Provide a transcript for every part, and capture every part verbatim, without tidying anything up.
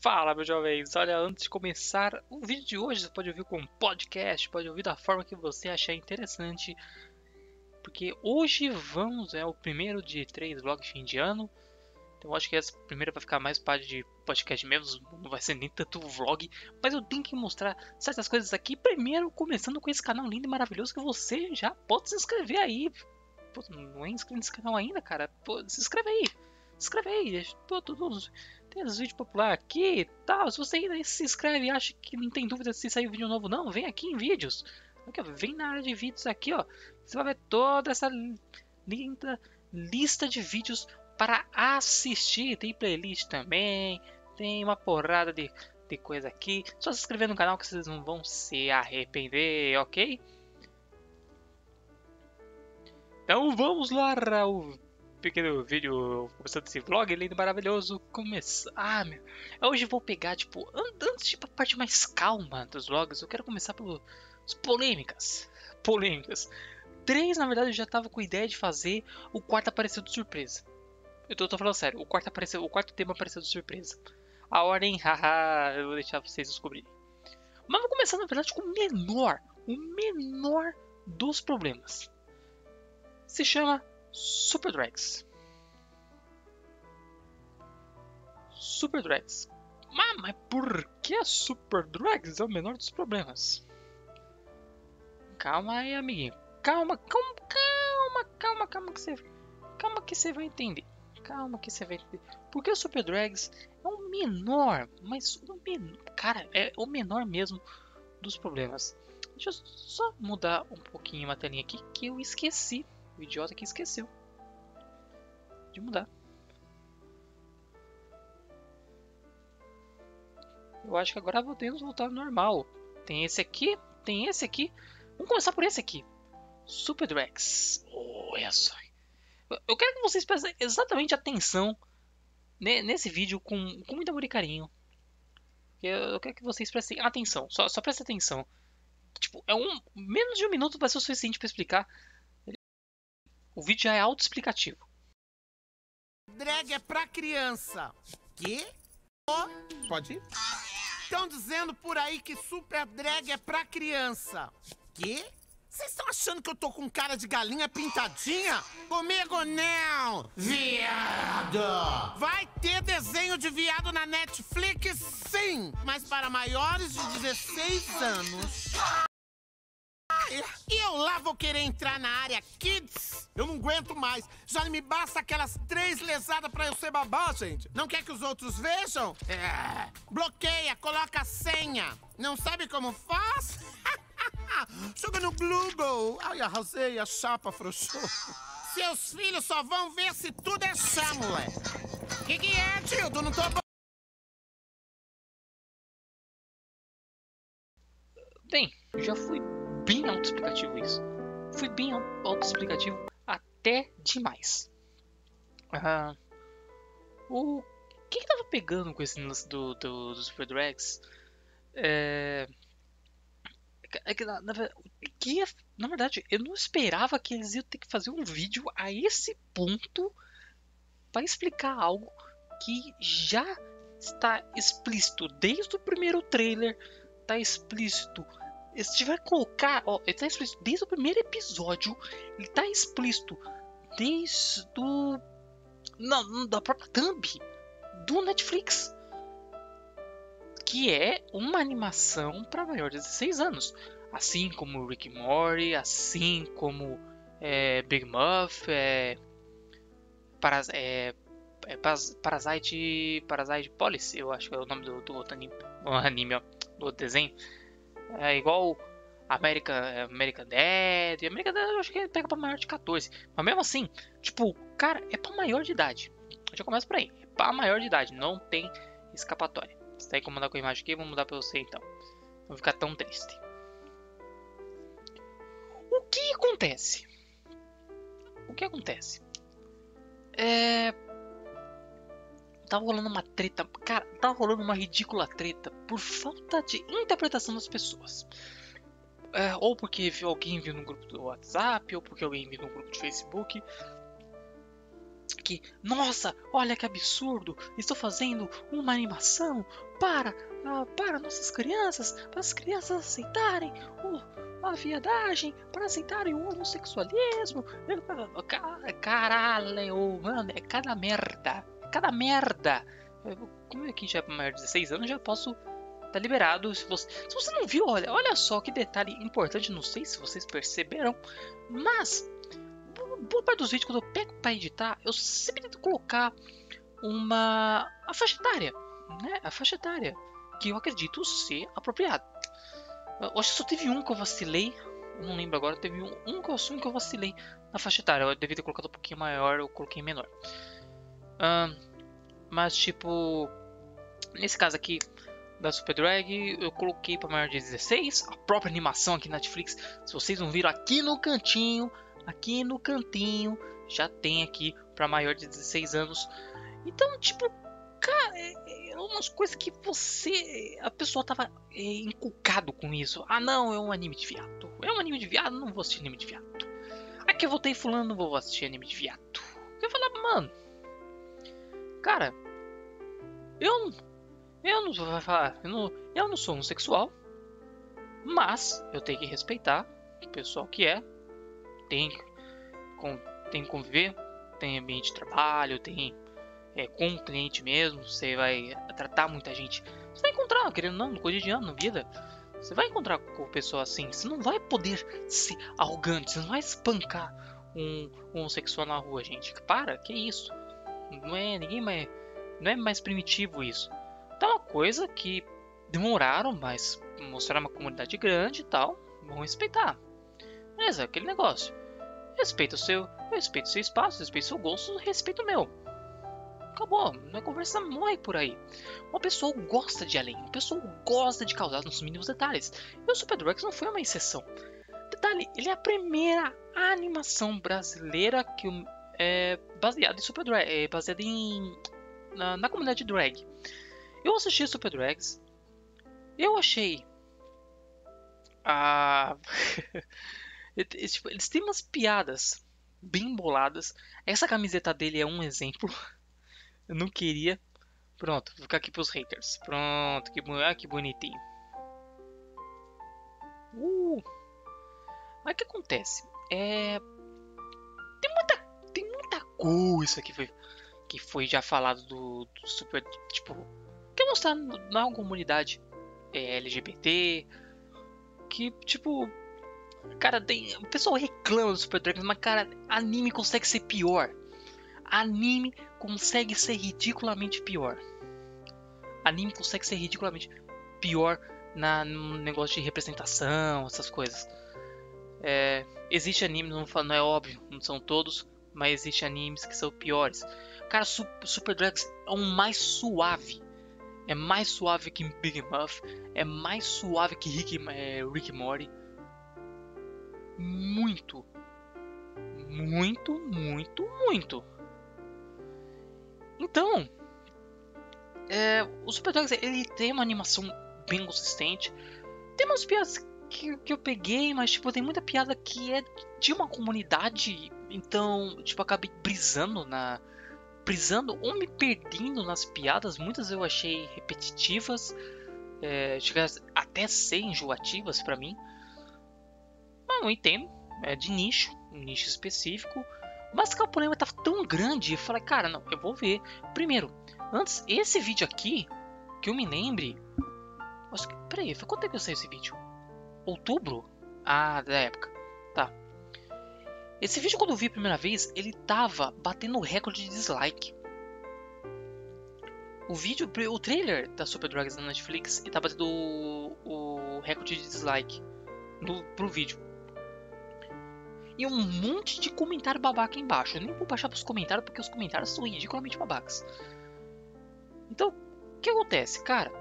Fala, meus jovens! Olha, antes de começar o vídeo de hoje, você pode ouvir com podcast, pode ouvir da forma que você achar interessante, porque hoje vamos, é o primeiro de três vlogs de fim de ano, então eu acho que essa primeira vai ficar mais parte de podcast mesmo, não vai ser nem tanto vlog, mas eu tenho que mostrar certas coisas aqui, primeiro começando com esse canal lindo e maravilhoso que você já pode se inscrever aí. Pô, não é inscrito nesse canal ainda, cara? Pô, se inscreve aí! Se inscreve aí, pô, todos, tem os vídeos populares aqui e tal. Se você ainda se inscreve e acha que não tem dúvida se sair vídeo novo, não, vem aqui em vídeos. Aqui, ó, vem na área de vídeos aqui, ó. Você vai ver toda essa linda lista de vídeos para assistir. Tem playlist também, tem uma porrada de, de coisa aqui. Só se inscrever no canal que vocês não vão se arrepender, ok? Então vamos lá, Raul. Pequeno vídeo começando esse vlog lindo, maravilhoso, começar. Ah, meu. Hoje eu vou pegar, tipo, antes tipo a parte mais calma dos vlogs, eu quero começar pelas polêmicas. Polêmicas. Três, na verdade, eu já tava com a ideia de fazer, o quarto apareceu de surpresa. Eu tô, tô falando sério, o quarto, apareceu, o quarto tema apareceu de surpresa. A ordem, haha, eu vou deixar vocês descobrirem. Mas vou começar, na verdade, com o menor, o menor dos problemas. Se chama Super Drags. Super Drags. Mas, mas por que a Super Drags é o menor dos problemas? Calma aí, amiguinho. Calma, calma, calma, calma, calma que você, calma que você vai entender. Calma que você vai entender. Porque a Super Drags é o menor, mas o menor, cara, é o menor mesmo dos problemas. Deixa eu só mudar um pouquinho a telinha aqui que eu esqueci. O idiota que esqueceu de mudar. Eu acho que agora podemos voltar ao normal. Tem esse aqui, tem esse aqui. Vamos começar por esse aqui. Super Drags. Olha só. Eu quero que vocês prestem exatamente atenção nesse vídeo com, com muito amor e carinho. Eu quero que vocês prestem atenção. Só, só prestem atenção. Tipo, é um, menos de um minuto vai ser o suficiente para explicar. O vídeo já é autoexplicativo. Drag é pra criança. Que? Oh. Pode ir? Estão dizendo por aí que Super Drag é pra criança. Que? Vocês estão achando que eu tô com cara de galinha pintadinha? Comigo não, viado! Vai ter desenho de viado na Netflix, sim! Mas para maiores de dezesseis anos. E eu lá vou querer entrar na área kids? Eu não aguento mais. Já me basta aquelas três lesadas pra eu ser babá, gente. Não quer que os outros vejam? É. Bloqueia, coloca a senha. Não sabe como faz? Joga no Google. Ai, arrasei, a chapa afrouxou. Seus filhos só vão ver se tudo é chá, moleque. Que que é, tio? Tu não tô... Bem, já fui... bem autoexplicativo isso. Foi bem autoexplicativo até demais. Uhum. O que, que tava pegando com esse lance do, do, do Super Drags? É... É que, na, na, que, na verdade, eu não esperava que eles iam ter que fazer um vídeo a esse ponto para explicar algo que já está explícito. Desde o primeiro trailer está explícito. Se tiver colocar, ó, ele tá explícito desde o primeiro episódio, ele tá explícito desde do não, da própria thumb do Netflix, que é uma animação para maior de dezesseis anos, assim como Rick and Morty, assim como é, Big Muff, é, Paras, é, é Paras, Parasite, Parasite Policy, eu acho que é o nome do, do outro anime, do anime, ó, do outro desenho. É igual American, American Dad. American Dad eu acho que pega pra maior de quatorze. Mas mesmo assim, tipo, cara, é pra maior de idade. Já começa por aí. É pra maior de idade, não tem escapatória. Você tá aí incomodado com a imagem aqui, vou mudar pra você então. Não ficar tão triste. O que acontece? O que acontece? É... Tava rolando uma treta, cara, tava rolando uma ridícula treta por falta de interpretação das pessoas. É, ou porque alguém viu no grupo do WhatsApp, ou porque alguém viu no grupo do Facebook. que, nossa, olha que absurdo, estou fazendo uma animação para, uh, para nossas crianças, para as crianças aceitarem o, a viadagem, para aceitarem o homossexualismo, caralho, mano, é cada merda, cada merda. Como é que já é maior de dezesseis anos, já posso tá liberado. Se você, se você não viu, olha, olha só que detalhe importante, não sei se vocês perceberam, mas boa parte dos vídeos, quando eu pego para editar, eu sempre tento colocar uma a faixa etária, né? A faixa etária que eu acredito ser apropriada. Eu acho que só teve um que eu vacilei, não lembro agora, teve um, um que eu assumo que eu vacilei na faixa etária. Eu devia ter colocado um pouquinho maior, eu coloquei menor. Ah, mas tipo, nesse caso aqui da Super Drag, eu coloquei para maior de dezesseis. A própria animação aqui na Netflix, se vocês não viram, aqui no cantinho, aqui no cantinho, já tem aqui para maior de dezesseis anos. Então, tipo, cara, é, é umas coisas que você... A pessoa tava é, inculcado com isso. Ah, não, é um anime de viado. É um anime de viado, não vou assistir anime de viado. Aqui eu voltei fulano, não vou assistir anime de viado. Eu falei, mano... Cara... Eu... Eu não, eu, não, eu não sou homossexual, mas eu tenho que respeitar o pessoal que é, tem que conviver, tem ambiente de trabalho, tem é, com o cliente mesmo, você vai tratar muita gente, você vai encontrar, querendo ou não, no cotidiano, na vida, você vai encontrar com o pessoal assim, você não vai poder ser arrogante, você não vai espancar um homossexual na rua, gente, para, que isso, não é, ninguém mais, não é mais primitivo isso. Então, uma coisa que demoraram, mas mostraram uma comunidade grande e tal, vão respeitar. Beleza, aquele negócio. Respeita o seu, respeita o seu espaço, respeita o seu gosto, respeita o meu. Acabou, não é conversa, morre por aí. Uma pessoa gosta de além, uma pessoa gosta de causar nos mínimos detalhes. E o Super Drags não foi uma exceção. Detalhe, ele é a primeira animação brasileira que é baseada em Super Drag, é baseada em, na, na comunidade drag. Eu assisti Super Drags, eu achei, ah, eles têm umas piadas bem boladas, essa camiseta dele é um exemplo, eu não queria, pronto, vou ficar aqui pros haters, pronto, que, ah, que bonitinho. Uh, mas o que acontece, é, tem, muita, tem muita coisa que foi, que foi já falado do, do Super, tipo... que mostrar na comunidade é, L G B T, que tipo, cara, tem, o pessoal reclama do Super Drags, mas cara, anime consegue ser pior, anime consegue ser ridiculamente pior, anime consegue ser ridiculamente pior na, no negócio de representação, essas coisas, é, existe anime, não, não é óbvio, não são todos, mas existe animes que são piores, cara, su, Super Drags é o mais suave. É mais suave que Big Muff. É mais suave que Rick, é, Rick Morty. Muito. Muito, muito, muito. Então. É, o Super Drags, ele tem uma animação bem consistente. Tem umas piadas que, que eu peguei. Mas tipo, tem muita piada que é de uma comunidade. Então, tipo, acabei brisando na... brisando ou me perdendo nas piadas, muitas eu achei repetitivas, é, chegaram até a ser enjoativas para mim. Mas não entendo, é de nicho, um nicho específico, mas que o problema estava tão grande, eu falei, cara, não, eu vou ver. Primeiro, antes, esse vídeo aqui, que eu me lembre, acho que, peraí, foi quanto tempo eu saí esse vídeo? Outubro? Ah, da época, tá. Esse vídeo, quando eu vi a primeira vez, ele tava batendo recorde de dislike. O vídeo, o trailer da Super Drags na Netflix, ele tava batendo o, o recorde de dislike do, pro vídeo. E um monte de comentário babaca aí embaixo. Eu nem vou baixar pros comentários, porque os comentários são ridiculamente babacas. Então, o que acontece, cara?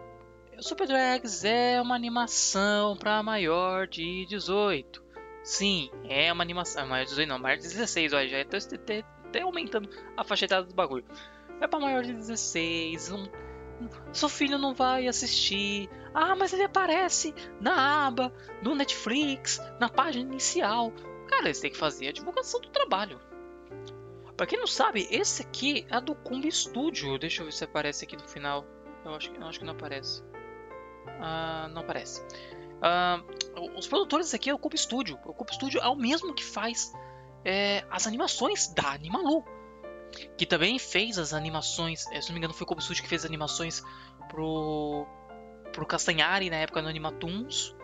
Super Drags é uma animação pra maior de dezoito. Sim, é uma animação, maior de dezoito não, maior de dezesseis, olha, já estou até aumentando a faixa etária do bagulho. É para maior de dezesseis, não, não, seu filho não vai assistir. Ah, mas ele aparece na aba, no Netflix, na página inicial. Cara, eles têm que fazer a divulgação do trabalho. Pra quem não sabe, esse aqui é do Cube Studio. Deixa eu ver se aparece aqui no final. Eu acho, eu acho que não aparece. Ah, não aparece. Ah, os produtores aqui é o Cube Studio. O Cube Studio é o mesmo que faz é, as animações da Animalu, que também fez as animações. Se não me engano, foi o Cube Studio que fez as animações pro, pro Castanhari na época no Animatoons.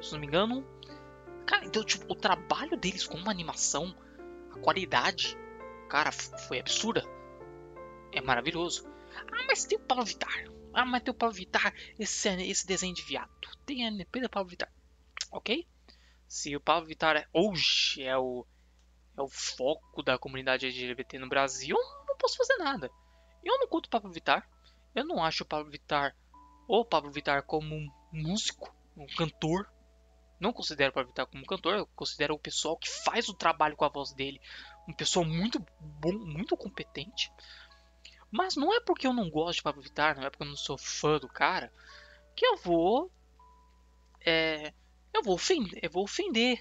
Se não me engano. Cara, então tipo, o trabalho deles com uma animação, a qualidade, cara, foi absurda. É maravilhoso. Ah, mas tem o Pabllo Vittar. Ah, mas tem o Pabllo Vittar, esse, esse desenho de viado. Tem a N P da Pabllo Vittar. Ok? Se o Pabllo Vittar é, hoje é o, é o foco da comunidade L G B T no Brasil, eu não posso fazer nada. Eu não curto o Pabllo Vittar. Eu não acho o Pabllo Vittar ou o Pabllo Vittar como um músico, um cantor. Não considero o Pabllo Vittar como um cantor. Eu considero o pessoal que faz o trabalho com a voz dele um pessoal muito bom, muito competente. Mas não é porque eu não gosto de Pabllo Vittar, não é porque eu não sou fã do cara, que eu vou, é, eu vou ofender, eu vou ofender.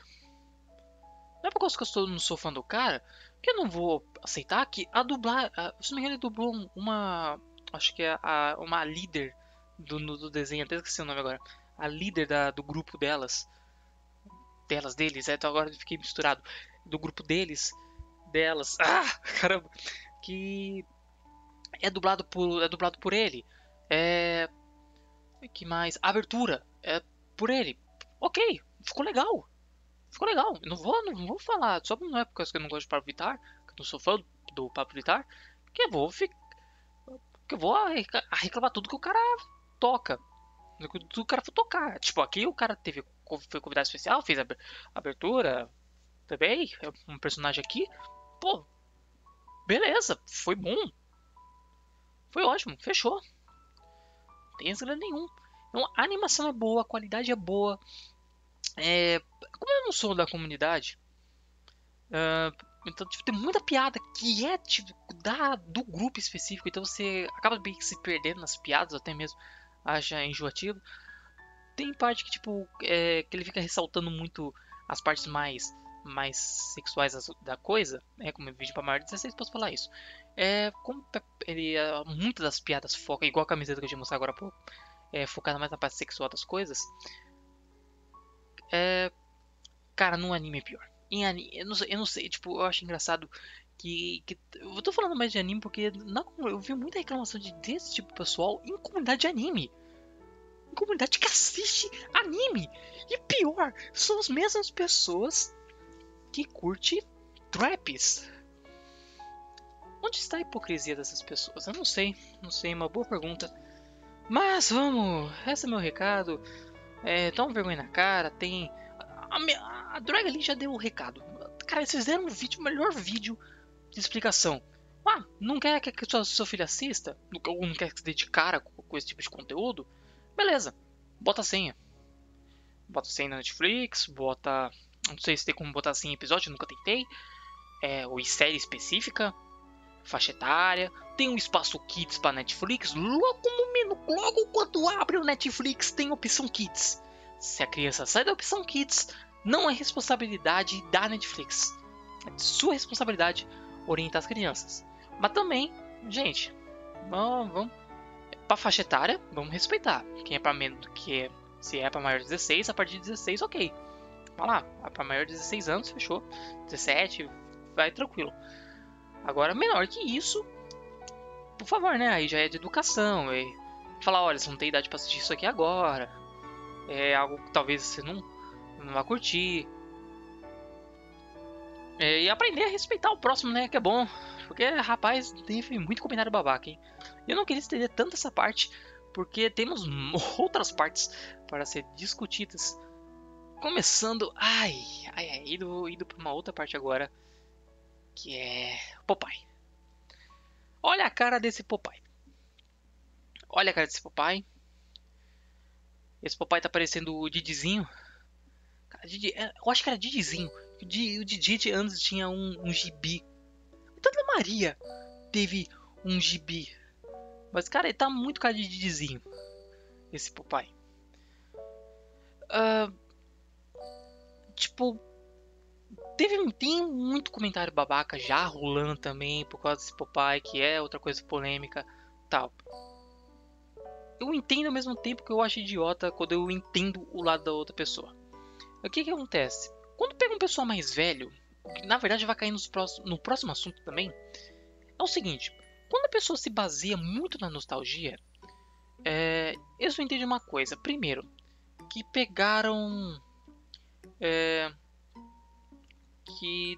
Não é por causa que eu sou, não sou fã do cara, que eu não vou aceitar que a dublar, a, se não me engano, ele dublou uma, acho que é a, uma líder do, no, do desenho, até esqueci o nome agora, a líder da, do grupo delas, delas, deles, é, então agora eu fiquei misturado, do grupo deles, delas, ah, caramba, que... É dublado por, é dublado por ele. É... Que mais? A abertura é por ele. Ok, ficou legal. Ficou legal. Eu não vou, não vou falar. Só não é por causa que eu não gosto de Pabllo Vittar, que eu não sou fã do Pabllo Vittar, que eu vou ficar, que eu vou reclamar tudo que o cara toca, tudo que o cara for tocar. Tipo, aqui o cara teve, foi convidado especial, fez a abertura também, um personagem aqui. Pô, beleza, foi bom. Foi ótimo, fechou. Não tem segredo nenhum. Então, a animação é boa, a qualidade é boa. É... Como eu não sou da comunidade, uh, então tipo, tem muita piada que é tipo, da, do grupo específico. Então você acaba bem que se perdendo nas piadas, até mesmo acha enjoativo. Tem parte que tipo é, que ele fica ressaltando muito as partes mais, mais sexuais da coisa, né? Como é vídeo para maior de dezesseis, posso falar isso. É, como ele, muitas das piadas focam, igual a camiseta que eu te mostrar agora há pouco, é, focada mais na parte sexual das coisas. É, cara, no anime é pior. Em anime, eu, não sei, eu não sei, tipo, eu acho engraçado que, que... Eu tô falando mais de anime porque na, eu vi muita reclamação de, desse tipo de pessoal em comunidade de anime. Em comunidade que assiste anime. E pior, são as mesmas pessoas que curte traps. Onde está a hipocrisia dessas pessoas? Eu não sei, não sei, uma boa pergunta. Mas vamos, esse é meu recado. É, toma vergonha na cara, tem... A, minha, a Drag ali já deu o recado. Cara, eles fizeram um vídeo, o melhor vídeo de explicação. Ah, não quer que sua, sua filha assista? Ou não quer que se dê de cara com, com esse tipo de conteúdo? Beleza, bota a senha. Bota a senha na Netflix, bota... Não sei se tem como botar assim em episódio, nunca tentei. É, ou em série específica. Faixa etária. Tem um espaço Kids para Netflix. Logo no menu, logo quando abre o Netflix, tem opção Kids. Se a criança sai da opção Kids, não é responsabilidade da Netflix. É de sua responsabilidade orientar as crianças. Mas também, gente, vamos, vamos. Para faixa etária, vamos respeitar. Quem é para menos do que. Se é para maior de dezesseis, a partir de dezesseis, ok. Lá, para maior de dezesseis anos, fechou. dezessete, vai tranquilo. Agora, menor que isso, por favor, né? Aí já é de educação. É falar, olha, você não tem idade para assistir isso aqui agora. É algo que talvez você não, não vá curtir. É, e aprender a respeitar o próximo, né? Que é bom. Porque, rapaz, teve muito comentário babaca, hein? Eu não queria estender tanto essa parte, porque temos outras partes para ser discutidas. Começando, ai, ai, ai, indo, indo para uma outra parte agora, que é Popeye. Olha a cara desse Popeye. Olha a cara desse Popeye. Esse Popeye tá parecendo o Didizinho. Cara, Didi, eu acho que era Didizinho. O Didi, o Didi antes tinha um, um gibi. Tanto a Maria teve um gibi. Mas, cara, ele tá muito cara de Didizinho, esse Popeye. Ahn... Uh, Tipo, Teve, tem muito comentário babaca já rolando também por causa desse Popeye, que é outra coisa polêmica, tal. Eu entendo ao mesmo tempo que eu acho idiota quando eu entendo o lado da outra pessoa. O que que acontece? Quando pega um pessoal mais velho, que na verdade vai cair nos próximos, no próximo assunto também, é o seguinte, quando a pessoa se baseia muito na nostalgia, é, eu só entendi uma coisa. Primeiro, que pegaram... É, que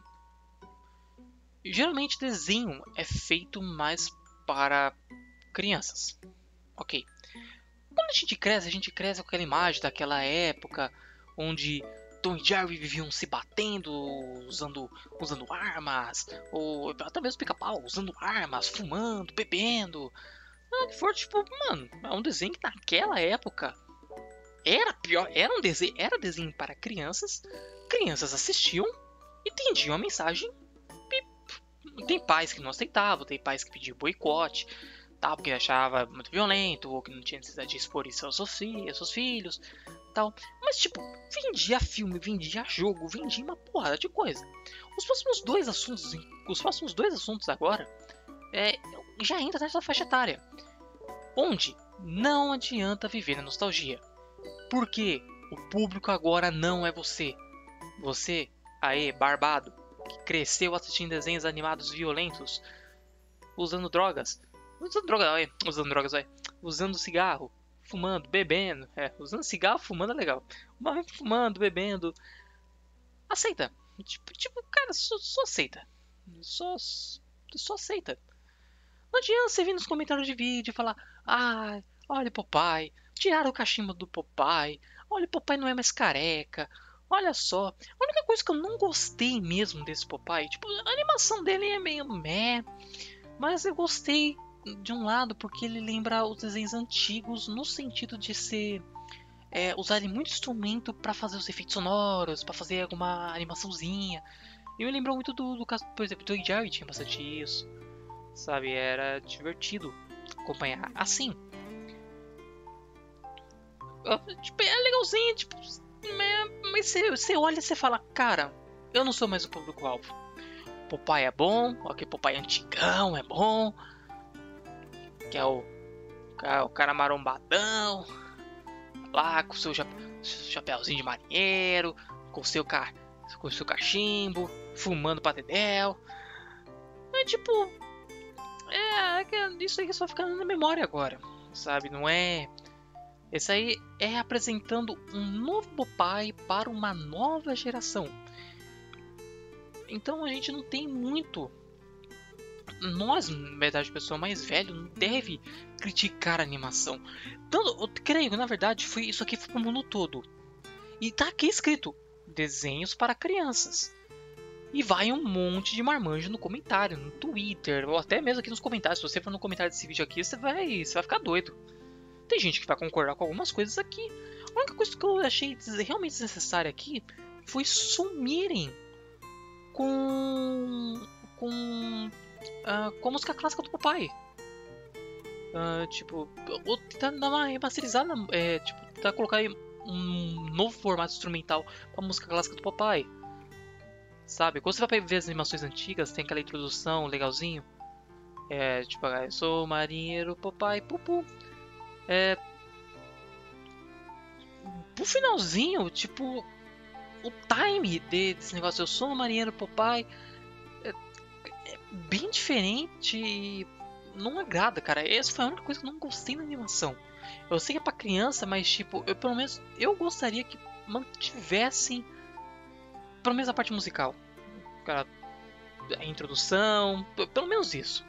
geralmente desenho é feito mais para crianças, ok? Quando a gente cresce, a gente cresce com aquela imagem daquela época onde Tom e Jerry viviam se batendo, usando, usando armas, ou até mesmo Pica-Pau usando armas, fumando, bebendo, ah, que for, tipo, mano, é um desenho que naquela época era pior, era um desenho, era desenho para crianças, crianças assistiam, entendiam a mensagem. Tem pais que não aceitavam, tem pais que pediam boicote, tal, porque achava muito violento, ou que não tinha necessidade de expor isso aos seus, fi aos seus filhos, tal. Mas tipo, vendia filme, vendia jogo, vendia uma porrada de coisa. Os próximos dois assuntos, os próximos dois assuntos agora, é, já entra nessa faixa etária, onde não adianta viver na nostalgia, porque o público agora não é você. Você... Aê, barbado, que cresceu assistindo desenhos animados violentos, usando drogas, usando drogas, ué, usando drogas, ué, usando cigarro, fumando, bebendo, é, usando cigarro, fumando é legal, mas fumando, bebendo, aceita, tipo, tipo cara, só, só aceita, só, só aceita, não adianta você vir nos comentários de vídeo e falar, ai, ah, olha Popeye, tiraram o cachimbo do Popeye, olha Popeye não é mais careca. Olha só, a única coisa que eu não gostei mesmo desse Popeye, tipo, a animação dele é meio meh, mas eu gostei de um lado porque ele lembra os desenhos antigos no sentido de ser, é, usar muito instrumento para fazer os efeitos sonoros, para fazer alguma animaçãozinha. E me lembrou muito do, do caso, por exemplo, do Jerry tinha bastante isso, sabe, era divertido acompanhar assim. Tipo, é legalzinho, tipo... Mas você olha e você fala, cara, eu não sou mais o público-alvo. Popeye é bom, ok, Popeye antigão é bom, que é o, o cara marombadão, lá com o seu chapéuzinho de marinheiro, com o seu, ca, com seu cachimbo, fumando patedel. É tipo, é, isso aí que só fica na memória agora, sabe, não é... Esse aí é apresentando um novo Popeye para uma nova geração. Então a gente não tem muito... Nós, na verdade, a pessoa mais velha não deve criticar a animação. Tanto, eu creio que, na verdade, foi, isso aqui foi para o mundo todo. E tá aqui escrito, desenhos para crianças. E vai um monte de marmanjo no comentário, no Twitter, ou até mesmo aqui nos comentários. Se você for no comentário desse vídeo aqui, você vai, você vai ficar doido. Tem gente que vai concordar com algumas coisas aqui. A única coisa que eu achei realmente desnecessária aqui foi sumirem com, com, uh, com a música clássica do Popeye. Uh, tipo, ou tentar dar uma remasterizada, é, tipo, tentar colocar aí um novo formato instrumental para a música clássica do Popeye. Sabe? Quando você vai ver as animações antigas, tem aquela introdução legalzinho. É, tipo, eu sou marinheiro Popeye, pupu. É... Pro finalzinho, tipo, o time de, desse negócio, eu sou um marinheiro Popeye, é, é bem diferente e não agrada, cara. Essa foi a única coisa que eu não gostei na animação. Eu sei que é pra criança, mas tipo, eu pelo menos, eu gostaria que mantivessem, pelo menos a parte musical, cara, a introdução, pelo menos isso.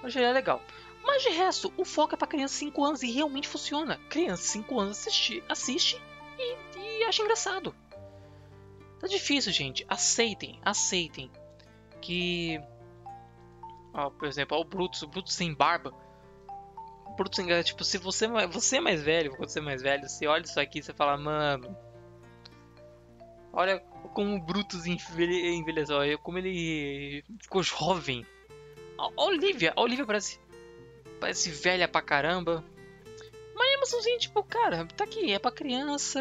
Eu achei legal. Mas de resto, o foco é para criança de cinco anos e realmente funciona. Criança de cinco anos assiste, assiste e, e acha engraçado. Tá difícil, gente. Aceitem, aceitem. Que... Ó, por exemplo, ó, o Brutus, o Brutus sem barba. O Brutus sem barba. Tipo, se você, você é mais velho, quando você é mais velho, você olha isso aqui e você fala, mano... Olha como o Brutus envelhe, envelheceu, olha como ele ficou jovem. A Olivia, a Olivia parece... Parece velha pra caramba. Uma animaçãozinha, tipo, cara, tá aqui, é pra criança.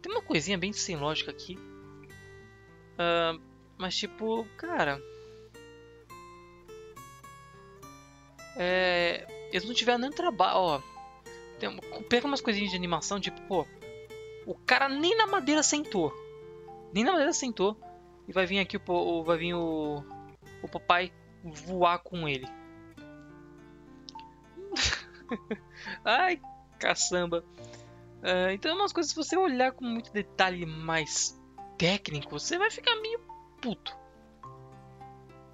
Tem uma coisinha bem sem lógica aqui. Uh, mas tipo, cara... É, eles não tiveram nem trabalho, ó. Tem, pega umas coisinhas de animação, tipo, pô... O cara nem na madeira sentou. Nem na madeira sentou. E vai vir aqui o, o, vai vir o, o Popeye voar com ele. Ai, caçamba. Uh, então é umas coisas, se você olhar com muito detalhe mais técnico, você vai ficar meio puto.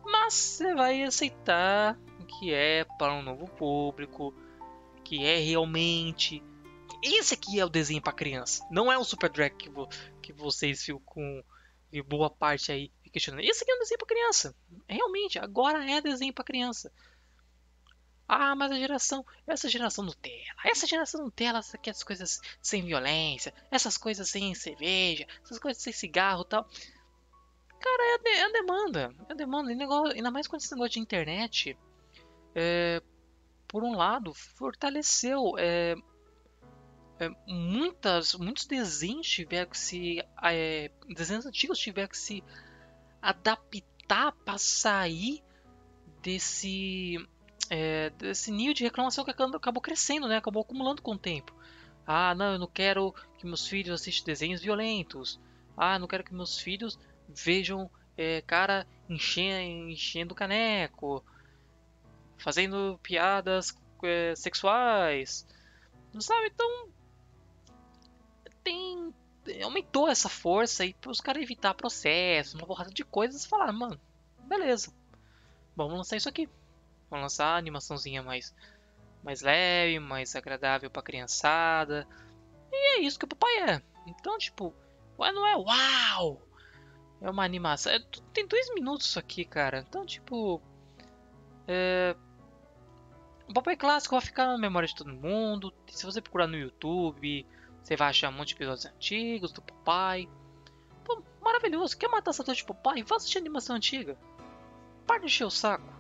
Mas você vai aceitar que é para um novo público, que é realmente... Esse aqui é o desenho para criança. Não é o Super Drag que, vo que vocês ficam com boa parte aí questionando. Esse aqui é um desenho para criança. Realmente, agora é desenho para criança. Ah, mas a geração... Essa geração Nutella. Essa geração Nutella quer as coisas sem violência. Essas coisas sem cerveja. Essas coisas sem cigarro e tal. Cara, é a, de é a demanda. É a demanda. E negócio, ainda mais com esse negócio de internet. É, por um lado, fortaleceu... É, é, muitas, muitos desenhos tiveram que se... É, desenhos antigos tiveram que se adaptar para sair desse... É, esse nível de reclamação que acabou crescendo, né? Acabou acumulando com o tempo. Ah, não, eu não quero que meus filhos assistam desenhos violentos. Ah, não quero que meus filhos vejam é, cara enchendo, enchendo caneco, fazendo piadas é, sexuais. Não sabe? Então tem, aumentou essa força aí para os caras evitar processos, uma porrada de coisas e falar, mano, beleza, vamos lançar isso aqui. Vão lançar animaçãozinha mais, mais leve, mais agradável pra criançada. E é isso que o Popeye é. Então, tipo, não é uau! É uma animação. É, tem dois minutos isso aqui, cara. Então, tipo... É... O Popeye clássico vai ficar na memória de todo mundo. Se você procurar no YouTube, você vai achar um monte de episódios antigos do Popeye. Pô, maravilhoso. Quer matar essa dor de Popeye? Vá assistir a animação antiga. Para de encher o saco.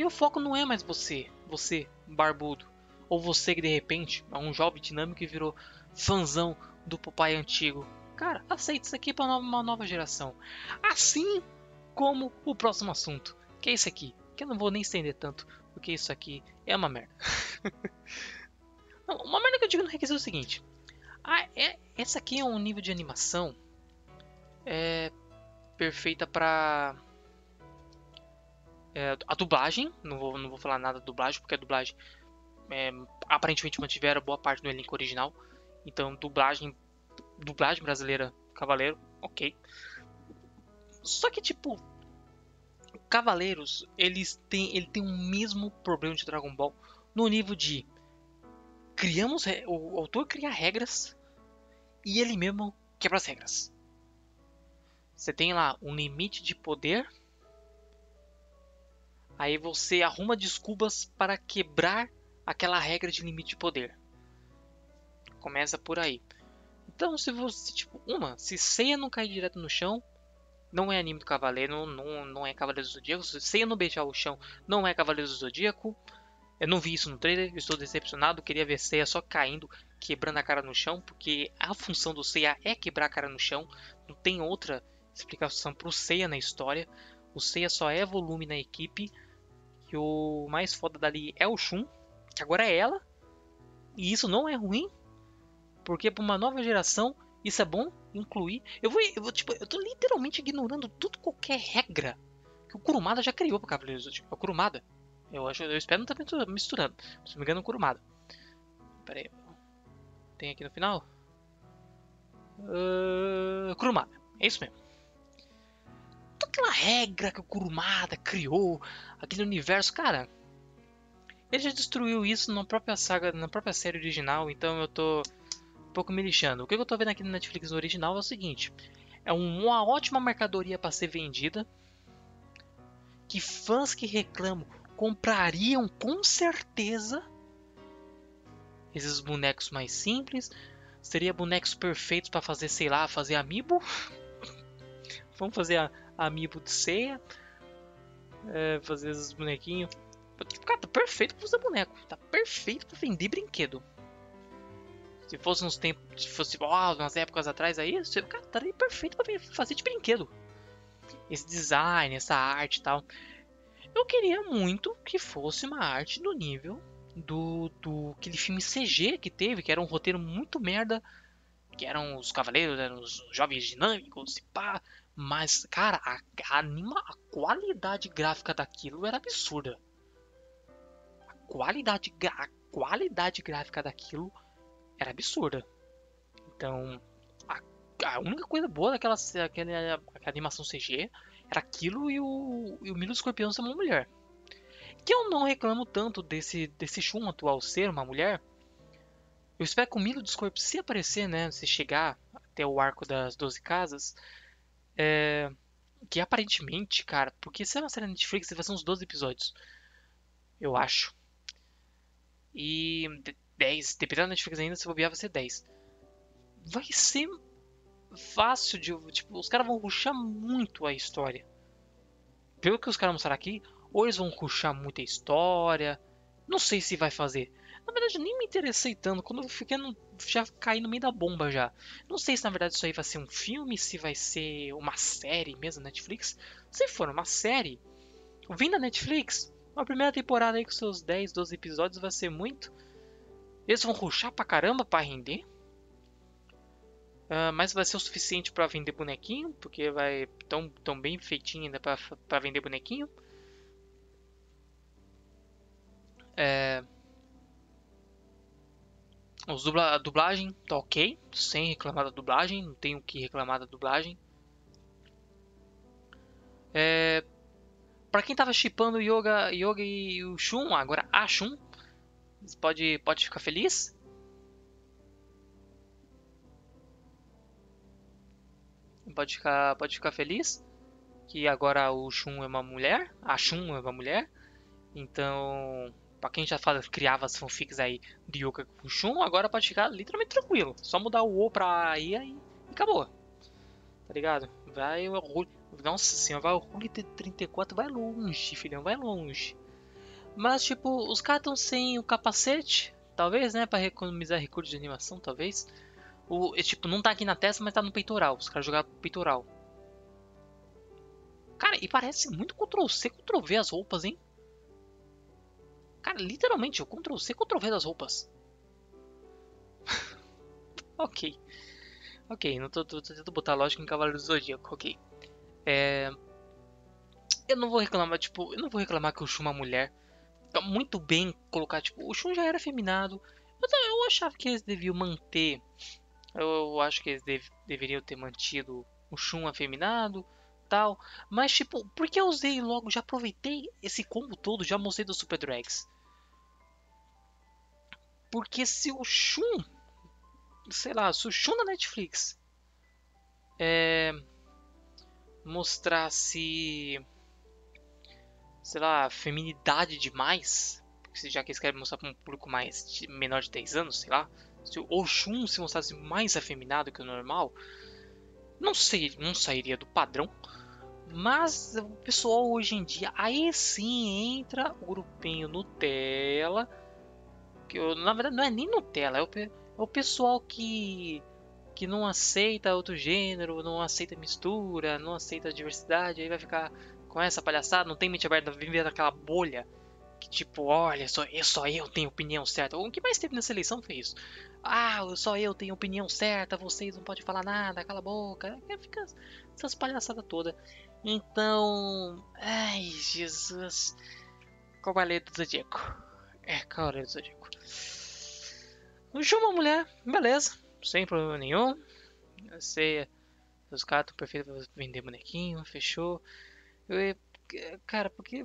Porque o foco não é mais você, você barbudo, ou você que de repente é um jovem dinâmico e virou fãzão do Popeye antigo. Cara, aceita isso aqui para uma nova geração. Assim como o próximo assunto, que é esse aqui, que eu não vou nem estender tanto, porque isso aqui é uma merda. Não, uma merda que eu digo no requisito é o seguinte, ah, é, essa aqui é um nível de animação é, perfeita para... É, a dublagem, não vou, não vou falar nada da dublagem, porque a dublagem é, aparentemente mantiveram boa parte do elenco original. Então, dublagem dublagem brasileira, Cavaleiro, ok. Só que, tipo, Cavaleiros, eles têm, ele tem o mesmo problema de Dragon Ball, no nível de criamos, o autor cria regras e ele mesmo quebra as regras. Você tem lá um limite de poder... Aí você arruma desculpas para quebrar aquela regra de limite de poder. Começa por aí. Então, se você, tipo, uma, se Seiya não cair direto no chão, não é anime do Cavaleiro, não, não é Cavaleiros do Zodíaco. Se Seiya não beijar o chão, não é Cavaleiros do Zodíaco. Eu não vi isso no trailer, estou decepcionado. Queria ver Seiya só caindo, quebrando a cara no chão, porque a função do Seiya é quebrar a cara no chão. Não tem outra explicação para o Seiya na história. O Seiya só é volume na equipe. Que o mais foda dali é o Shun, que agora é ela. E isso não é ruim, porque para uma nova geração isso é bom incluir. Eu vou, eu vou tipo, eu tô literalmente ignorando tudo qualquer regra que o Kurumada já criou para Cavaleiros do Zodíaco. É o Kurumada. Eu acho, eu espero não estar misturando. Se não me engano, o Kurumada. Pera aí. Tem aqui no final. Uh, Kurumada. É isso mesmo. Aquela regra que o Kurumada criou, aquele universo, cara, ele já destruiu isso na própria saga, na própria série original, então eu tô um pouco me lixando. O que eu tô vendo aqui no Netflix no original é o seguinte, é uma ótima mercadoria para ser vendida, que fãs que reclamam comprariam com certeza. Esses bonecos mais simples, seria bonecos perfeitos para fazer, sei lá, fazer amiibo. Vamos fazer a amiibo de Seiya, é, fazer esses bonequinhos. Cara, tá perfeito pra usar boneco. Tá perfeito pra vender brinquedo. Se fosse uns tempos, se fosse oh, umas épocas atrás aí, você, cara, tá perfeito pra fazer de brinquedo. Esse design, essa arte e tal. Eu queria muito que fosse uma arte do nível do, do aquele filme C G que teve, que era um roteiro muito merda, que eram os Cavaleiros, eram os Jovens Dinâmicos e pá. Mas, cara, a, a, anima, a qualidade gráfica daquilo era absurda. A qualidade, a qualidade gráfica daquilo era absurda. Então, a, a única coisa boa daquela, daquela, daquela animação C G era aquilo e o, e o Milo Escorpião ser uma mulher. Que eu não reclamo tanto desse, desse Shun atual ser uma mulher. Eu espero que o Milo do Escorpião, se aparecer, né, se chegar até o arco das doze casas... É, que aparentemente, cara, porque se é uma série da Netflix, vai ser uns doze episódios, eu acho. E dez, dependendo da Netflix ainda, se bobear vai ser dez. Vai ser fácil de... Tipo, os caras vão rushar muito a história. Pelo que os caras mostraram aqui, ou eles vão rushar muito a história. Não sei se vai fazer. Na verdade, nem me interessei tanto. Quando eu fiquei, no, já caí no meio da bomba já. Não sei se na verdade isso aí vai ser um filme, se vai ser uma série mesmo, Netflix. Se for uma série, vindo da Netflix, a primeira temporada aí com seus dez, doze episódios vai ser muito. Eles vão rushar pra caramba pra render. Uh, mas vai ser o suficiente pra vender bonequinho, porque vai tão, tão bem feitinho ainda pra, pra vender bonequinho. É... Os dubla, a dublagem tá ok, sem reclamar da dublagem, não tenho o que reclamar da dublagem. É, pra quem tava shippando o Yoga, Yoga e o Shun, agora a Shun, pode, pode ficar feliz. Pode ficar, pode ficar feliz que agora o Shun é uma mulher, a Shun é uma mulher, então... Pra quem já fala, criava as fanfics aí de Yoga com Shun, agora pode ficar literalmente tranquilo. Só mudar o O pra Ia e acabou. Tá ligado? Vai o orgulho. Nossa senhora, vai o orgulho de trinta e quatro, vai longe, filhão, vai longe. Mas, tipo, os caras tão sem o capacete, talvez, né? Pra economizar recursos de animação, talvez. O, tipo, não tá aqui na testa, mas tá no peitoral. Os caras jogaram pro peitoral. Cara, e parece muito Ctrl-C, Ctrl-V as roupas, hein? Cara, literalmente, eu Ctrl-C, Ctrl-V das roupas. ok. Ok, não tô, tô, tô tentando botar lógica em Cavaleiros do Zodíaco, ok. É... Eu não vou reclamar, tipo, eu não vou reclamar que o Shun é uma mulher. Tá muito bem colocar, tipo, o Shun já era feminado. Eu, eu achava que eles deviam manter. Eu, eu acho que eles dev, deveriam ter mantido o Shun afeminado. Tal, mas tipo, porque eu usei logo, já aproveitei esse combo todo, já mostrei do Super Drags. Porque se o Shun, sei lá, se o Shun da Netflix é, mostrasse, sei lá, feminidade demais, porque já que eles querem mostrar para um público mais menor de dez anos, sei lá, se o Shun se mostrasse mais afeminado que o normal, não sei, não sairia do padrão. Mas o pessoal hoje em dia, aí sim entra o grupinho Nutella, que eu, na verdade não é nem Nutella, é o, é o pessoal que, que não aceita outro gênero, não aceita mistura, não aceita diversidade, aí vai ficar com essa palhaçada, não tem mente aberta, viver naquela bolha, que tipo, olha, só eu, só eu tenho opinião certa. O que mais teve nessa eleição foi isso. Ah, só eu tenho opinião certa, vocês não podem falar nada, cala a boca. Fica essas palhaçadas todas. Então... Ai, Jesus. Cavaleiro do Zodíaco. É, Cavaleiro do Zodíaco. Chama uma mulher, beleza. Sem problema nenhum. Eu sei, os caras estão perfeitos pra vender bonequinho, fechou. Eu, cara, porque...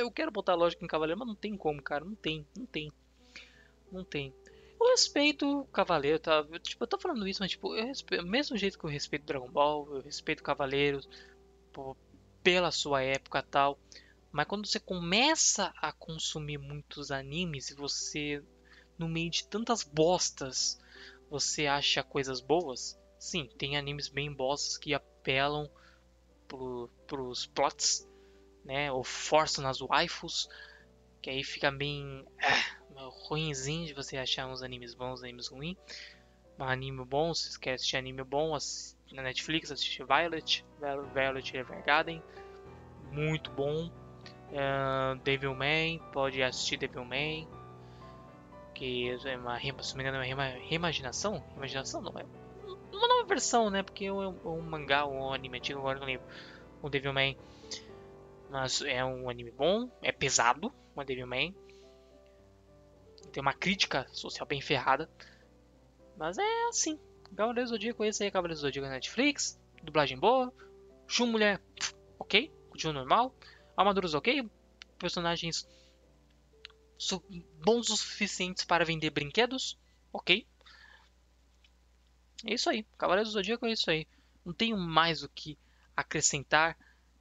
Eu quero botar lógica em Cavaleiro, mas não tem como, cara. Não tem, não tem. Não tem. Eu respeito o Cavaleiro, tá? Eu, tipo, eu tô falando isso, mas tipo, eu respeito, mesmo jeito que eu respeito Dragon Ball, eu respeito Cavaleiros pela sua época tal. Mas quando você começa a consumir muitos animes e você, no meio de tantas bostas, você acha coisas boas, sim, tem animes bem bostas que apelam pro, pros plots, né? Ou forçam nas waifus. que aí fica bem ah, ruinzinho de você achar uns animes bons, animes ruins. Um anime bom, se quer assistir anime bom, ass... na Netflix assiste Violet, Violet Evergarden, muito bom. Uh, Devilman, pode assistir Devilman, que é uma, se não me engano, é uma reimaginação, imaginação não é uma nova versão, né? Porque é um, um mangá ou um anime antigo, agora não lembro. O Devilman, mas é um anime bom, é pesado, o Devilman tem uma crítica social bem ferrada, mas é assim. Cavaleiros do Zodíaco, esse aí, Cavaleiros do Zodíaco na Netflix, dublagem boa, Shun mulher, ok, continua normal. Armaduras ok, personagens bons o suficientes para vender brinquedos, ok. É isso aí, Cavaleiros do Zodíaco é isso aí. Não tenho mais o que acrescentar,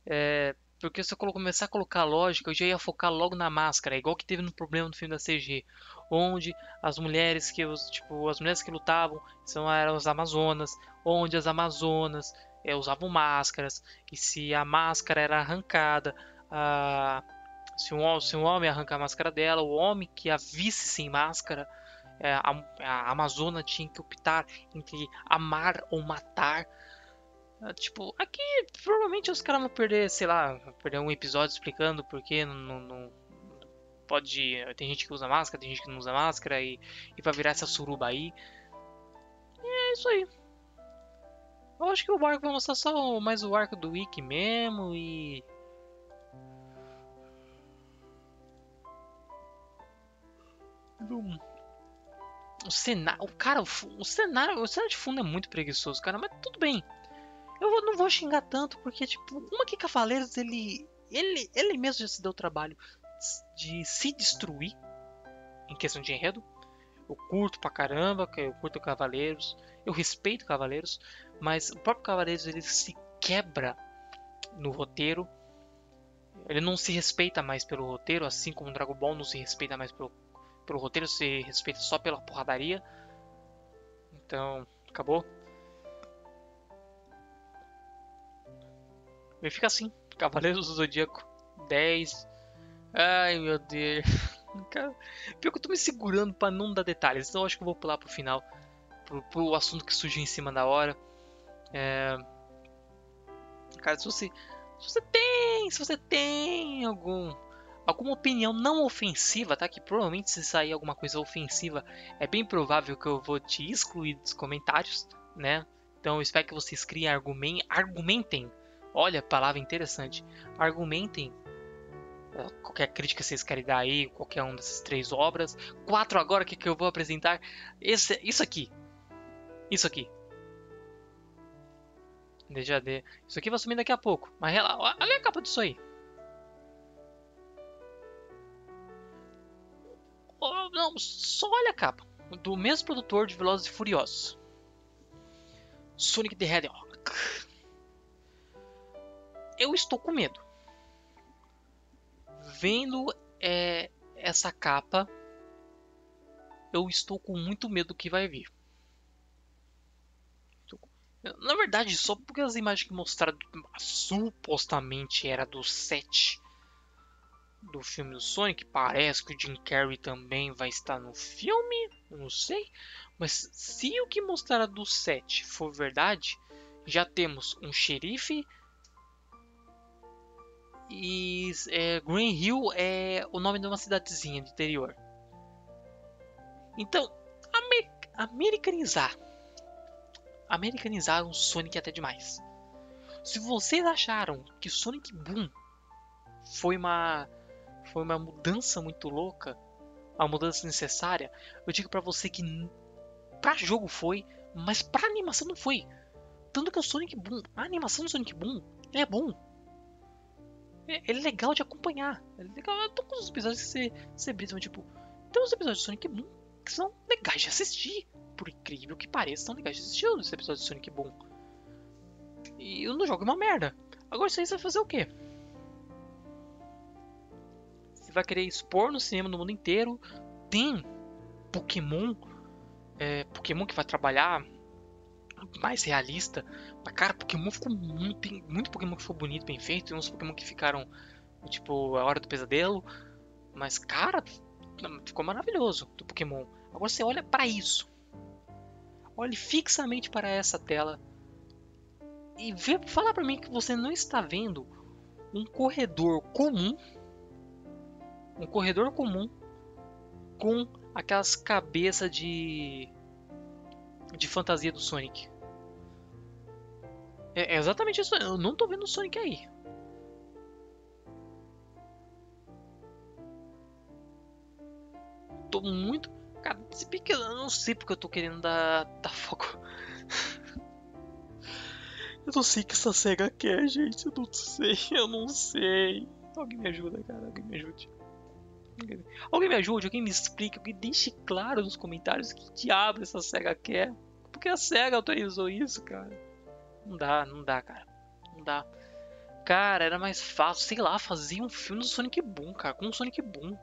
é, porque se eu começar a colocar lógica, eu já ia focar logo na máscara, igual que teve no problema do filme da C G, onde as mulheres que, tipo, as mulheres que lutavam são, eram as Amazonas, onde as Amazonas é, usavam máscaras, e se a máscara era arrancada... Ah, se, um, se um homem arrancar a máscara dela, o homem que a visse sem máscara, é, a, a Amazona tinha que optar entre amar ou matar. É, tipo, aqui provavelmente os caras vão perder, sei lá, perder um episódio explicando porque não, não, não pode. Tem gente que usa máscara, tem gente que não usa máscara e, e vai virar essa suruba aí. E é isso aí. Eu acho que o arco vai mostrar só mais o arco do Wiki mesmo e. O cenário, o cara, o cenário, o cenário de fundo é muito preguiçoso, cara, mas tudo bem. Eu não vou xingar tanto porque, tipo, uma que Cavaleiros ele, ele, ele mesmo já se deu o trabalho de se destruir em questão de enredo. Eu curto pra caramba, eu curto Cavaleiros, eu respeito Cavaleiros, mas o próprio Cavaleiros ele se quebra no roteiro. Ele não se respeita mais pelo roteiro, assim como o Dragon Ball não se respeita mais pelo o roteiro, se respeita só pela porradaria. Então, acabou. E fica assim, Cavaleiros do Zodíaco dez. Ai, meu Deus. Cara, pior que eu tô me segurando pra não dar detalhes. Então eu acho que eu vou pular pro final, pro, pro assunto que surgiu em cima da hora. É... Cara, se você, se você tem, se você tem algum... alguma opinião não ofensiva, tá? Que provavelmente se sair alguma coisa ofensiva, é bem provável que eu vou te excluir dos comentários, né? Então eu espero que vocês criem, argumentem, argumentem. Olha, palavra interessante. Argumentem qualquer crítica que vocês querem dar aí, qualquer uma dessas três obras. Quatro agora que, que eu vou apresentar. Esse, isso aqui. Isso aqui. Deixa de... Isso aqui vai sumir daqui a pouco. Mas olha a capa disso aí. Oh, não, só olha a capa. Do mesmo produtor de Velozes e Furiosos. Sonic the Hedgehog. Eu estou com medo. Vendo é, essa capa, eu estou com muito medo do que vai vir. Na verdade, só porque as imagens que mostraram supostamente era do set do filme do Sonic, parece que o Jim Carrey também vai estar no filme, eu não sei, mas se o que mostraram do set for verdade, já temos um xerife e é, Green Hill é o nome de uma cidadezinha do interior. Então, amer americanizar, americanizaram o Sonic até demais. Se vocês acharam que Sonic Boom foi uma Foi uma mudança muito louca, a mudança necessária, eu digo pra você que pra jogo foi, mas pra animação não foi. Tanto que o Sonic Boom, a animação do Sonic Boom, ele é bom. Ele é legal de acompanhar. É legal, eu tô com os episódios que você, você brisa, mas tipo, tem uns episódios do Sonic Boom que são legais de assistir. Por incrível que pareça, são legais de assistir os episódios do Sonic Boom. E eu não jogo uma merda. Agora isso aí você vai fazer o quê? Vai querer expor no cinema do mundo inteiro. Tem Pokémon é, Pokémon que vai trabalhar mais realista. Mas cara, Pokémon ficou muito, tem muito Pokémon que ficou bonito, bem feito. Tem uns Pokémon que ficaram tipo A Hora do Pesadelo. Mas, cara, ficou maravilhoso do Pokémon. Agora você olha para isso. Olhe fixamente para essa tela. E vê, fala para mim que você não está vendo um corredor comum. Um corredor comum com aquelas cabeças de... de fantasia do Sonic. É exatamente isso. Eu não tô vendo o Sonic aí. Tô muito... Cara, se bem que eu não sei porque eu tô querendo dar, dar foco. Eu não sei o que essa SEGA quer, gente. Eu não sei, eu não sei. Alguém me ajuda, cara. Alguém me ajude. Alguém me ajude, alguém me explique, alguém deixe claro nos comentários que diabo essa SEGA quer. Por que a SEGA autorizou isso, cara? Não dá, não dá, cara. Não dá. Cara, era mais fácil, sei lá, fazer um filme do Sonic Boom, cara. Com o Sonic Boom.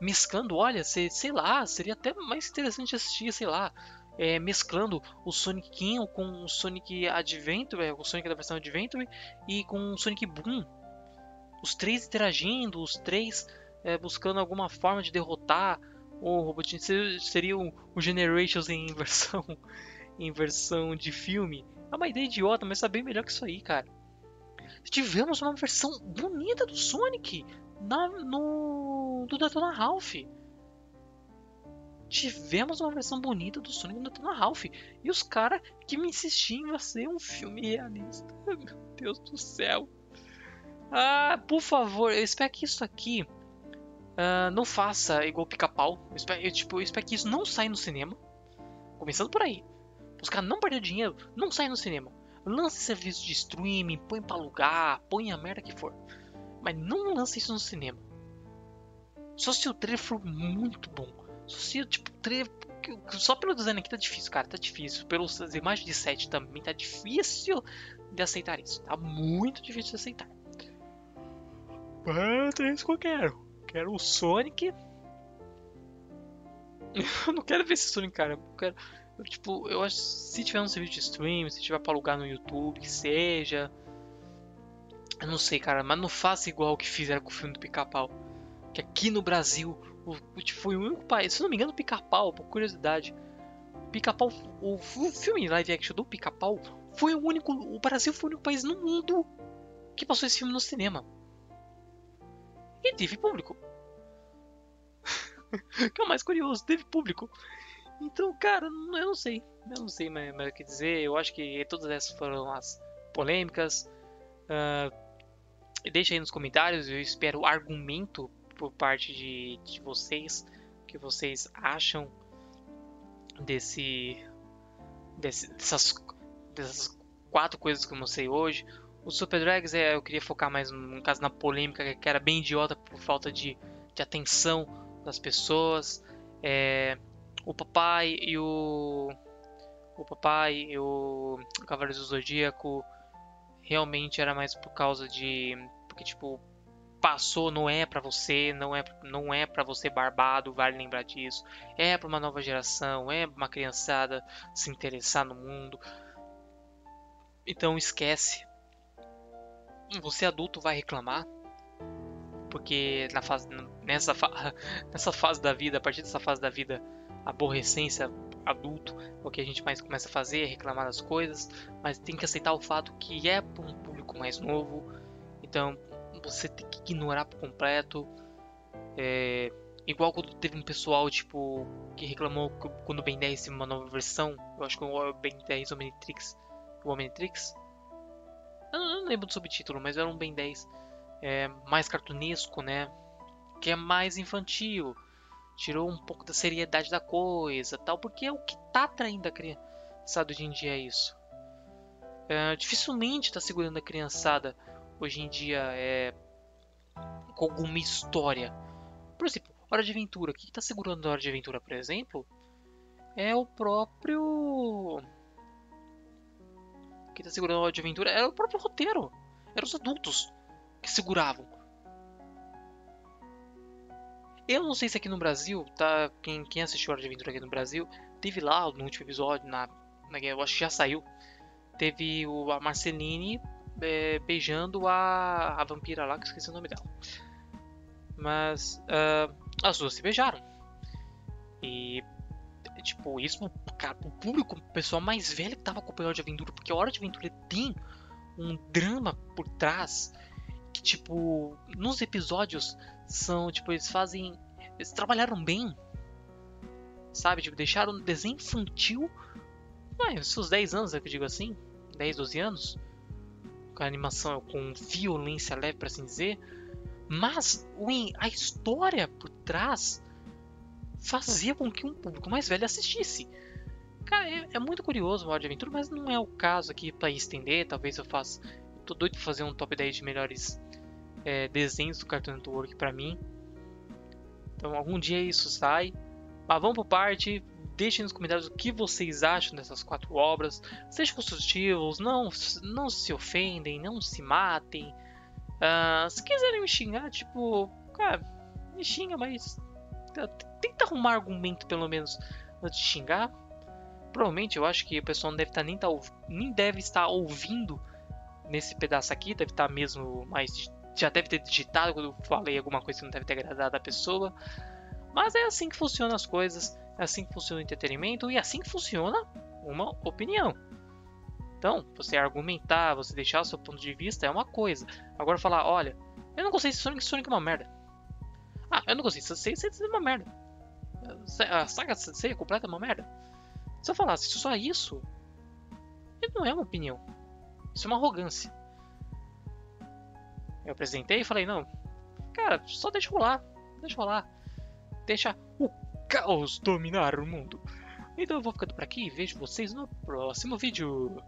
Mesclando, olha, sei, sei lá, seria até mais interessante assistir, sei lá. É, mesclando o Sonic Kinho com o Sonic Adventure, o Sonic da versão Adventure e com o Sonic Boom. Os três interagindo, os três é, buscando alguma forma de derrotar o Robotinho. Seria o, o Generations em versão, em versão de filme. É uma ideia idiota, mas tá bem melhor que isso aí, cara. Tivemos uma versão bonita do Sonic na, no, do Detona Ralph. Tivemos uma versão bonita do Sonic no Detona Ralph. E os caras que me insistiam em fazer um filme realista. Meu Deus do céu. Ah, por favor, eu espero que isso aqui uh, não faça igual Pica-Pau. Eu espero, eu, tipo, eu espero que isso não saia no cinema. Começando por aí. Os caras não perderam dinheiro, não saem no cinema. Lance serviço de streaming, põe pra alugar, põe a merda que for. Mas não lance isso no cinema. Só se o trailer for muito bom. Só se tipo, o trailer... Só pelo design aqui tá difícil, cara. Tá difícil. Pelas imagens de set também tá difícil de aceitar isso. Tá muito difícil de aceitar. Mas é isso que eu quero. Quero o Sonic. Eu não quero ver esse Sonic, cara. Eu quero... Eu, tipo, eu acho, se tiver um serviço de stream, se tiver pra alugar no YouTube, que seja. Eu não sei, cara, mas não faça igual o que fizeram com o filme do Pica-Pau. Que aqui no Brasil, o, o, foi o único país, se não me engano, o Pica-Pau, por curiosidade. Pica-Pau, o, o filme live action do Pica-Pau, foi o único, o Brasil foi o único país no mundo que passou esse filme no cinema. E teve público. Que é o mais curioso, teve público. Então, cara, eu não sei, eu não sei mais o que dizer, eu acho que todas essas foram as polêmicas. Uh, deixa aí nos comentários, eu espero argumento por parte de, de vocês, o que vocês acham desse, desse, dessas, dessas quatro coisas que eu mostrei hoje. O Super Drags, é, eu queria focar mais no caso na polêmica, que era bem idiota por falta de, de atenção das pessoas. É... O Popeye e o... O Popeye e o Cavaleiros do Zodíaco realmente era mais por causa de... Porque, tipo, passou, não é pra você, não é, não é pra você barbado, vale lembrar disso. É pra uma nova geração, é pra uma criançada se interessar no mundo. Então, esquece. Você adulto vai reclamar. Porque na fase, nessa, fa... nessa fase da vida, a partir dessa fase da vida... Aborrecência adulto, o que a gente mais começa a fazer é reclamar das coisas, mas tem que aceitar o fato que é para um público mais novo, então você tem que ignorar por completo. É, igual quando teve um pessoal tipo que reclamou quando o Ben dez teve uma nova versão, eu acho que o Ben dez Omnitrix, o Omnitrix, eu não lembro do subtítulo, mas era um Ben dez é, mais cartunesco, né? Que é mais infantil. Tirou um pouco da seriedade da coisa, tal, porque é o que tá atraindo a criançada hoje em dia é isso. É, dificilmente tá segurando a criançada hoje em dia é, com alguma história. Por exemplo, Hora de Aventura. O que tá segurando a Hora de Aventura, por exemplo? É o próprio... O que tá segurando a Hora de Aventura era o próprio roteiro. Eram os adultos que seguravam. Eu não sei se aqui no Brasil, tá? Quem, quem assistiu Hora de Aventura aqui no Brasil, teve lá no último episódio, na, na, eu acho que já saiu, teve o, a Marceline é, beijando a, a vampira lá, que eu esqueci o nome dela. Mas uh, as duas se beijaram. E tipo, isso, cara, o público, o pessoal mais velho que tava acompanhando a Hora de Aventura, porque a Hora de Aventura tem um drama por trás que, tipo, nos episódios são, tipo, eles fazem, eles trabalharam bem, sabe, tipo, deixaram um desenho infantil, mas seus dez anos, é que eu digo assim, dez, doze anos, com a animação com violência leve, para assim dizer, mas a história por trás fazia com que um público mais velho assistisse. Cara, é, é muito curioso o Hora de Aventura, mas não é o caso aqui para estender. Talvez eu faça... Eu tô doido pra fazer um top dez de melhores é, desenhos do Cartoon Network pra mim. Então algum dia isso sai. Mas vamos por parte. Deixem nos comentários o que vocês acham dessas quatro obras. Sejam construtivos, não, não se ofendem, não se matem. Uh, se quiserem me xingar, tipo... Cara, me xinga, mas... Tenta arrumar argumento pelo menos antes de xingar. Provavelmente eu acho que o pessoal não deve estar nem, tá, nem deve estar ouvindo nesse pedaço aqui, deve estar mesmo, mas já deve ter digitado quando eu falei alguma coisa que não deve ter agradado a pessoa. Mas é assim que funcionam as coisas, é assim que funciona o entretenimento e é assim que funciona uma opinião. Então, você argumentar, você deixar o seu ponto de vista é uma coisa. Agora falar, olha, eu não gostei de Sonic, Sonic é uma merda. Ah, eu não gostei de Seiya, Seiya é uma merda. A saga de Seiya completa é uma merda. Se eu falasse só isso, não é uma opinião. Isso é uma arrogância. Eu apresentei e falei, não, cara, só deixa rolar. Deixa rolar. Deixa o caos dominar o mundo. Então eu vou ficando por aqui e vejo vocês no próximo vídeo.